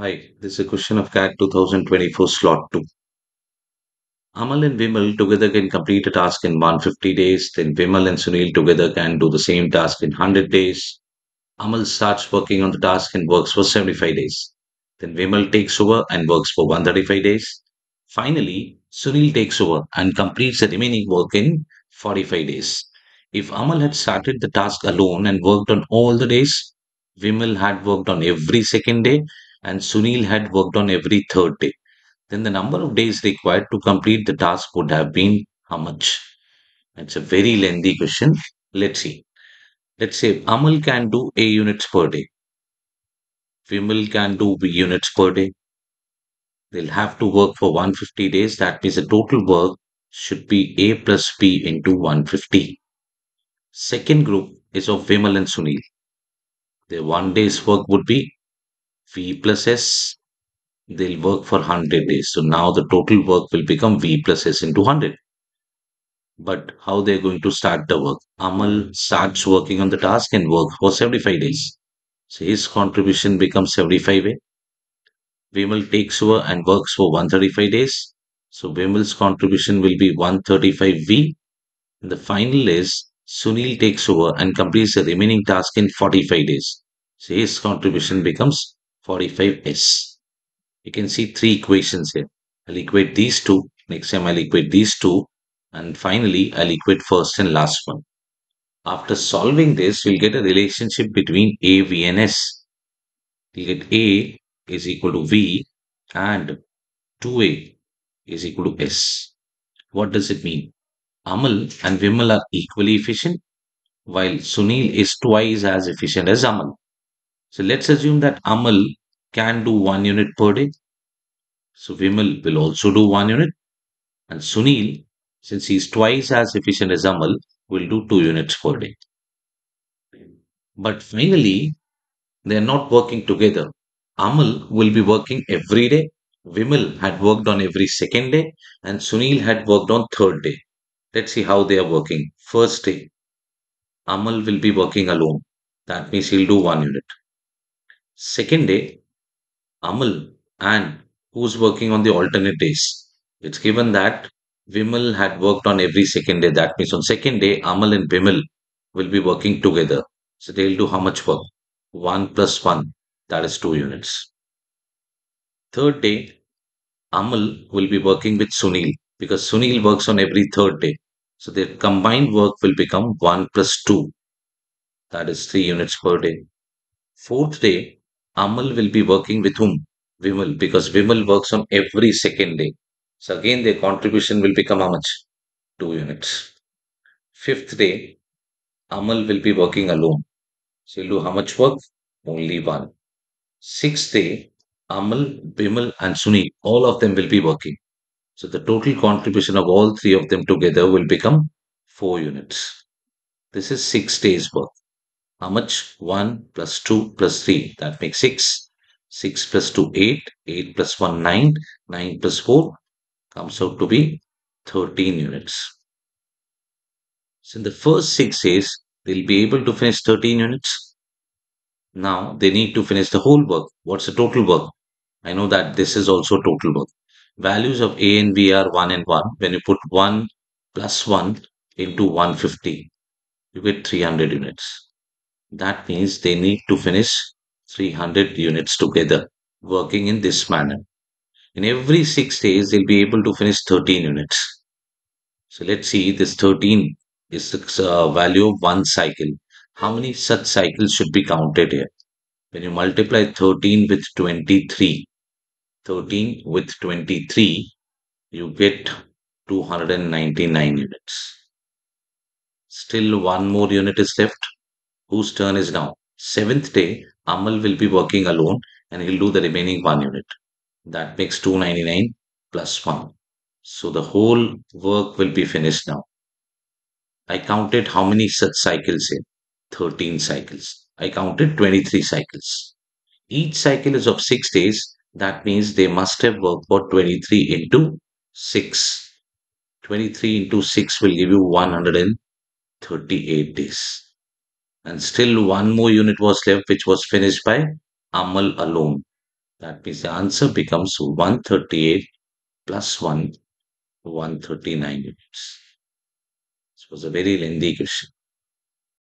Hi, this is a question of CAT 2024 slot 2. Amal and Vimal together can complete a task in 150 days. Then Vimal and Sunil together can do the same task in 100 days. Amal starts working on the task and works for 75 days. Then Vimal takes over and works for 135 days. Finally, Sunil takes over and completes the remaining work in 45 days. If Amal had started the task alone and worked on all the days, Vimal had worked on every second day, and Sunil had worked on every third day, then the number of days required to complete the task would have been how much? It's a very lengthy question. Let's see. Let's say Amal can do A units per day. Vimal can do B units per day. They'll have to work for 150 days. That means the total work should be A plus B into 150. Second group is of Vimal and Sunil. Their 1 day's work would be V plus S. They'll work for 100 days. So now the total work will become V plus S into 100. But how they're going to start the work? Amal starts working on the task and works for 75 days. So his contribution becomes 75A. Vimal takes over and works for 135 days. So Vimal's contribution will be 135V. And the final is Sunil takes over and completes the remaining task in 45 days. So his contribution becomes 45S. You can see three equations here. I'll equate these two. Next time I'll equate these two. And finally, I'll equate first and last one. After solving this, we'll get a relationship between A, V and S. We'll get A is equal to V and 2A is equal to S. What does it mean? Amal and Vimal are equally efficient, while Sunil is twice as efficient as Amal. So let's assume that Amal can do 1 unit per day. So Vimal will also do 1 unit. And Sunil, since he is twice as efficient as Amal, will do 2 units per day. But finally, they are not working together. Amal will be working every day. Vimal had worked on every second day. And Sunil had worked on third day. Let's see how they are working. First day, Amal will be working alone. That means he'll do 1 unit. Second day, Amal and who's working on the alternate days? It's given that Vimal had worked on every second day. That means on second day, Amal and Vimal will be working together. So they'll do how much work? 1 plus 1, that is 2 units. Third day, Amal will be working with Sunil because Sunil works on every third day. So their combined work will become 1 plus 2. That is 3 units per day. Fourth day, Amal will be working with whom? Vimal, because Vimal works on every second day. So again, their contribution will become how much? 2 units. Fifth day, Amal will be working alone. So he'll do how much work? Only 1. Sixth day, Amal, Vimal and Sunil, all of them will be working. So the total contribution of all three of them together will become 4 units. This is 6 days work. How much? 1 plus 2 plus 3. That makes 6. 6 plus 2, 8. 8 plus 1, 9. 9 plus 4 comes out to be 13 units. So in the first 6 days, they'll be able to finish 13 units. Now they need to finish the whole work. What's the total work? I know that this is also total work. Values of A and B are 1 and 1. When you put 1 plus 1 into 150, you get 300 units. That means they need to finish 300 units together, working in this manner. In every 6 days, they'll be able to finish 13 units. So let's see, this 13 is the value of 1 cycle. How many such cycles should be counted here? When you multiply 13 with 23, 13 with 23, you get 299 units. Still one more unit is left. Whose turn is now? Seventh day, Amal will be working alone and he'll do the remaining 1 unit. That makes 299 plus 1. So the whole work will be finished now. I counted how many such cycles in? 13 cycles. I counted 23 cycles. Each cycle is of 6 days. That means they must have worked for 23 into 6. 23 into 6 will give you 138 days. And still one more unit was left, which was finished by Amal alone. That means the answer becomes 138 plus 1, 139 units. This was a very lengthy question.